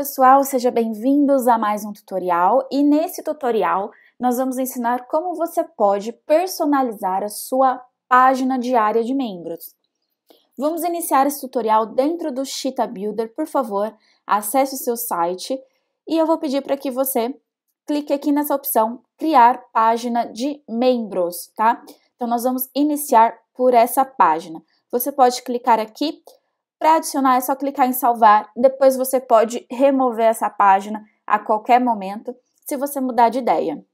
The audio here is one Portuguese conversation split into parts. pessoal, sejam bem-vindos a mais um tutorial e nesse tutorial nós vamos ensinar como você pode personalizar a sua página diária de membros. Vamos iniciar esse tutorial dentro do Cheetah Builder, por favor, acesse o seu site e eu vou pedir para que você clique aqui nessa opção criar página de membros, tá? Então nós vamos iniciar por essa página. Você pode clicar aqui. Para adicionar é só clicar em salvar, depois você pode remover essa página a qualquer momento, se você mudar de ideia.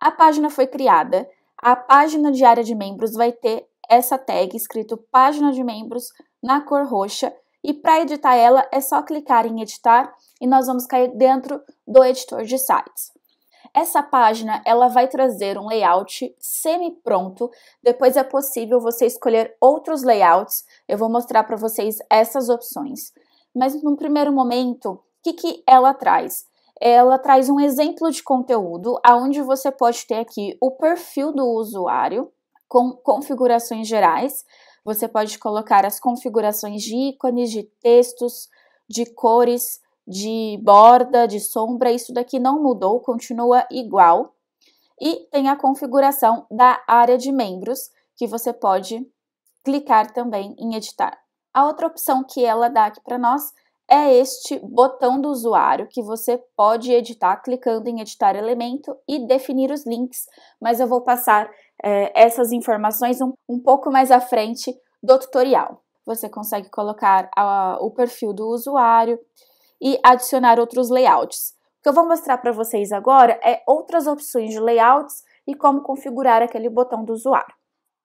A página foi criada, a página diária de membros vai ter essa tag escrito página de membros na cor roxa e para editar ela é só clicar em editar e nós vamos cair dentro do editor de sites. Essa página ela vai trazer um layout semi-pronto, depois é possível você escolher outros layouts, eu vou mostrar para vocês essas opções. Mas no primeiro momento, o que ela traz? Ela traz um exemplo de conteúdo, onde você pode ter aqui o perfil do usuário, com configurações gerais, você pode colocar as configurações de ícones, de textos, de cores, de borda, de sombra, isso daqui não mudou, continua igual. E tem a configuração da área de membros, que você pode clicar também em editar. A outra opção que ela dá aqui para nós é este botão do usuário, que você pode editar clicando em editar elemento e definir os links, mas eu vou passar essas informações um pouco mais à frente do tutorial. Você consegue colocar o perfil do usuário, e adicionar outros layouts. O que eu vou mostrar para vocês agora é outras opções de layouts e como configurar aquele botão do usuário.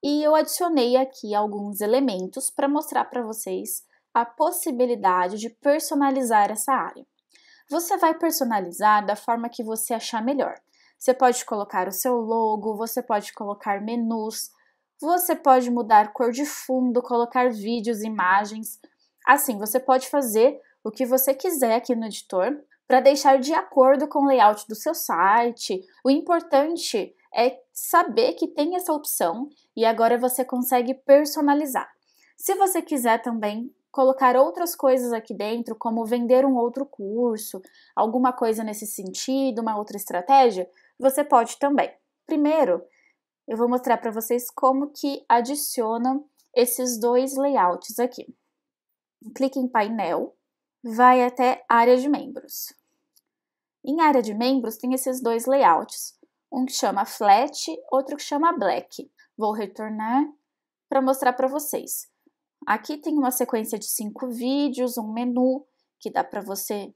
E eu adicionei aqui alguns elementos para mostrar para vocês a possibilidade de personalizar essa área. Você vai personalizar da forma que você achar melhor. Você pode colocar o seu logo, você pode colocar menus, você pode mudar cor de fundo, colocar vídeos, imagens. Assim, você pode fazer o que você quiser aqui no editor, para deixar de acordo com o layout do seu site. O importante é saber que tem essa opção e agora você consegue personalizar. Se você quiser também colocar outras coisas aqui dentro, como vender um outro curso, alguma coisa nesse sentido, uma outra estratégia, você pode também. Primeiro, eu vou mostrar para vocês como que adicionam esses dois layouts aqui. Clique em painel. Vai até área de membros. Em área de membros tem esses dois layouts, um que chama flat, outro que chama black. Vou retornar para mostrar para vocês. Aqui tem uma sequência de 5 vídeos, um menu que dá para você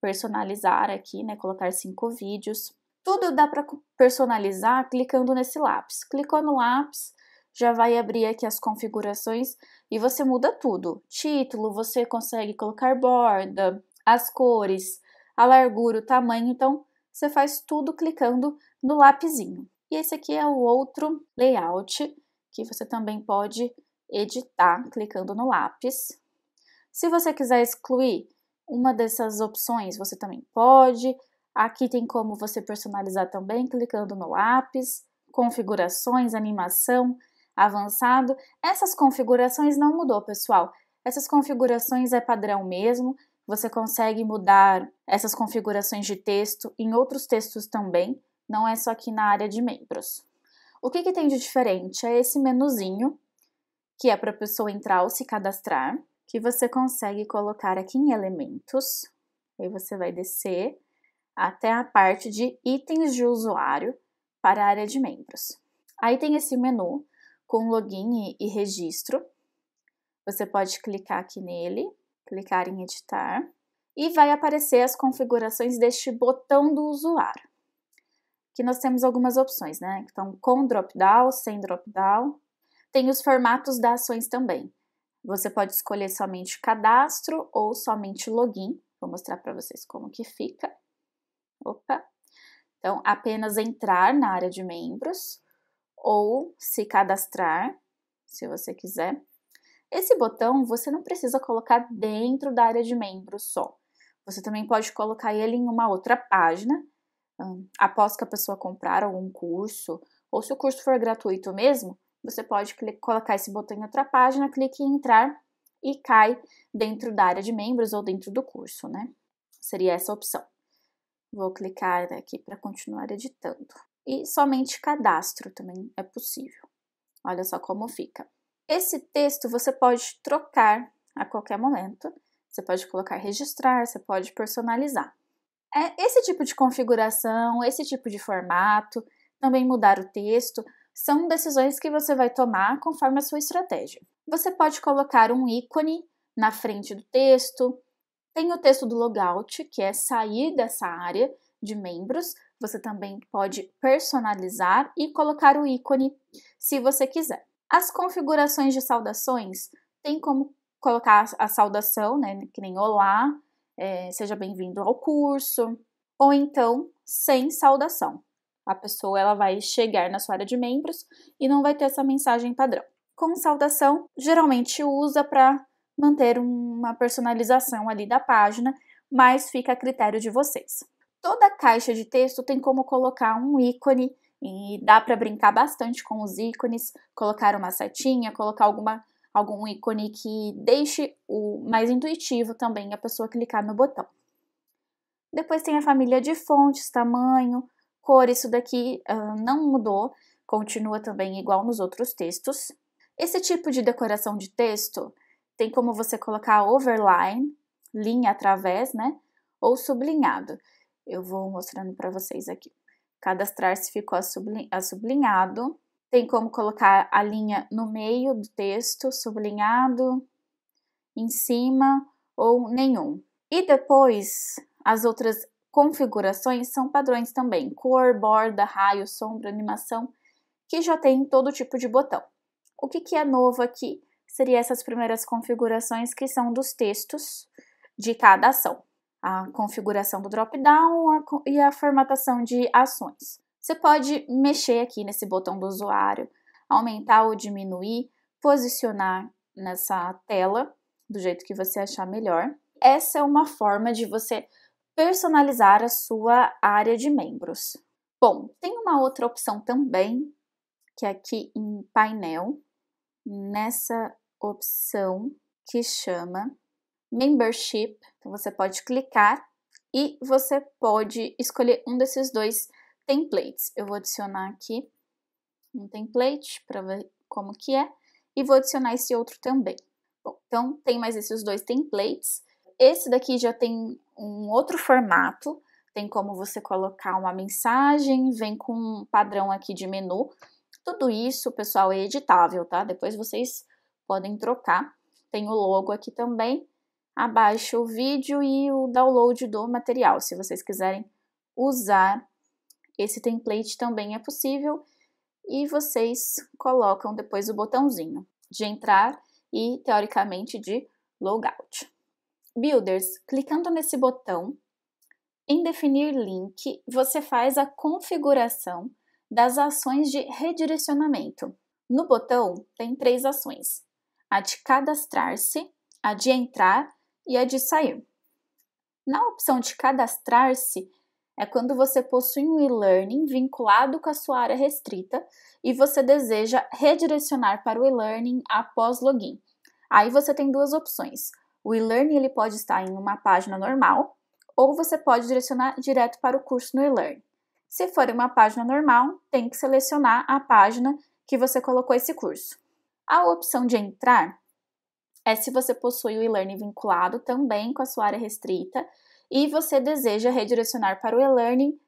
personalizar aqui, né? Colocar 5 vídeos. Tudo dá para personalizar clicando nesse lápis. Clicou no lápis, já vai abrir aqui as configurações e você muda tudo. Título, você consegue colocar borda, as cores, a largura, o tamanho. Então, você faz tudo clicando no lapisinho. E esse aqui é o outro layout que você também pode editar clicando no lápis. Se você quiser excluir uma dessas opções, você também pode. Aqui tem como você personalizar também clicando no lápis. Configurações, animação, avançado. Essas configurações não mudou, pessoal. Essas configurações é padrão mesmo. Você consegue mudar essas configurações de texto em outros textos também. Não é só aqui na área de membros. O que tem de diferente é esse menuzinho, que é para a pessoa entrar ou se cadastrar, que você consegue colocar aqui em elementos. Aí você vai descer até a parte de itens de usuário para a área de membros. Aí tem esse menu com login e registro. Você pode clicar aqui nele, clicar em editar e vai aparecer as configurações deste botão do usuário. Aqui nós temos algumas opções, né? Então, com drop-down, sem drop-down. Tem os formatos das ações também. Você pode escolher somente cadastro ou somente login. Vou mostrar para vocês como que fica. Opa! Então, apenas entrar na área de membros ou se cadastrar, se você quiser. Esse botão você não precisa colocar dentro da área de membros só. Você também pode colocar ele em uma outra página, após que a pessoa comprar algum curso, ou se o curso for gratuito mesmo, você pode colocar esse botão em outra página, clique em entrar e cai dentro da área de membros ou dentro do curso, né? seria essa opção. Vou clicar aqui para continuar editando. E somente cadastro também é possível. Olha só como fica. Esse texto você pode trocar a qualquer momento. Você pode colocar registrar, você pode personalizar. É esse tipo de configuração, esse tipo de formato, também mudar o texto, são decisões que você vai tomar conforme a sua estratégia. Você pode colocar um ícone na frente do texto. Tem o texto do logout, que é sair dessa área de membros. Você também pode personalizar e colocar o ícone se você quiser. As configurações de saudações, tem como colocar a saudação, né, que nem olá, seja bem-vindo ao curso, ou então sem saudação. A pessoa ela vai chegar na sua área de membros e não vai ter essa mensagem padrão. Com saudação, geralmente usa para manter uma personalização ali da página, mas fica a critério de vocês. Toda caixa de texto tem como colocar um ícone e dá para brincar bastante com os ícones, colocar uma setinha, colocar algum ícone que deixe o mais intuitivo também a pessoa clicar no botão. Depois tem a família de fontes, tamanho, cor, isso daqui não mudou, continua também igual nos outros textos. Esse tipo de decoração de texto tem como você colocar overline, linha através, né, ou sublinhado. Eu vou mostrando para vocês aqui. Cadastrar se ficou a sublinhado. Tem como colocar a linha no meio do texto, sublinhado, em cima ou nenhum. E depois, as outras configurações são padrões também. Cor, borda, raio, sombra, animação, que já tem todo tipo de botão. O que é novo aqui seria essas primeiras configurações que são dos textos de cada ação. A configuração do drop-down e a formatação de ações. Você pode mexer aqui nesse botão do usuário, aumentar ou diminuir, posicionar nessa tela do jeito que você achar melhor. Essa é uma forma de você personalizar a sua área de membros. Bom, tem uma outra opção também, que é aqui em painel, nessa opção que chama Membership, então você pode clicar e você pode escolher um desses dois templates. Eu vou adicionar aqui um template para ver como que é e vou adicionar esse outro também. Bom, então tem mais esses dois templates. Esse daqui já tem um outro formato, tem como você colocar uma mensagem, vem com um padrão aqui de menu. Tudo isso, pessoal, é editável, tá? Depois vocês podem trocar. Tem o logo aqui também. Abaixo o vídeo e o download do material. Se vocês quiserem usar esse template também é possível. E vocês colocam depois o botãozinho de entrar e, teoricamente, de logout. Builders, clicando nesse botão, em definir link, você faz a configuração das ações de redirecionamento. No botão tem três ações. A de cadastrar-se, a de entrar e a de sair. Na opção de cadastrar-se, é quando você possui um e-learning vinculado com a sua área restrita e você deseja redirecionar para o e-learning após login. Aí você tem duas opções. O e-learning ele pode estar em uma página normal ou você pode direcionar direto para o curso no e-learning. Se for uma página normal, tem que selecionar a página que você colocou esse curso. A opção de entrar é se você possui o e-learning vinculado também com a sua área restrita e você deseja redirecionar para o e-learning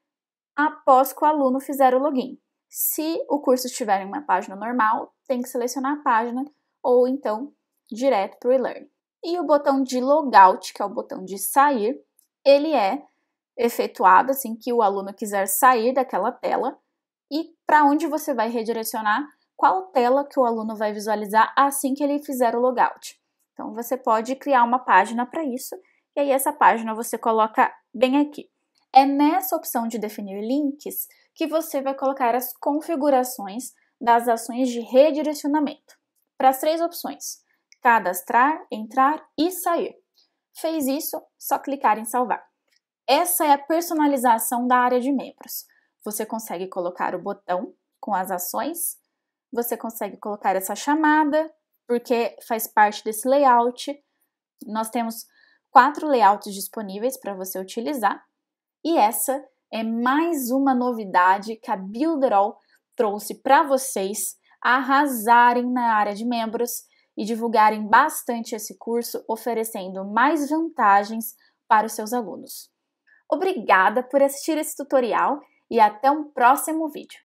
após que o aluno fizer o login. Se o curso estiver em uma página normal, tem que selecionar a página ou então direto para o e-learning. E o botão de logout, que é o botão de sair, ele é efetuado assim que o aluno quiser sair daquela tela e para onde você vai redirecionar, qual tela que o aluno vai visualizar assim que ele fizer o logout. Então, você pode criar uma página para isso, e aí essa página você coloca bem aqui. É nessa opção de definir links que você vai colocar as configurações das ações de redirecionamento. Para as três opções, cadastrar, entrar e sair. Fez isso, só clicar em salvar. Essa é a personalização da área de membros. Você consegue colocar o botão com as ações, você consegue colocar essa chamada, porque faz parte desse layout. Nós temos 4 layouts disponíveis para você utilizar. E essa é mais uma novidade que a Builderall trouxe para vocês arrasarem na área de membros e divulgarem bastante esse curso, oferecendo mais vantagens para os seus alunos. Obrigada por assistir esse tutorial e até um próximo vídeo!